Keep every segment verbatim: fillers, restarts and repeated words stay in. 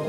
Am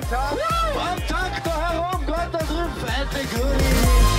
Tag, am Tag da herum, Gott da drüben, fette Grüne.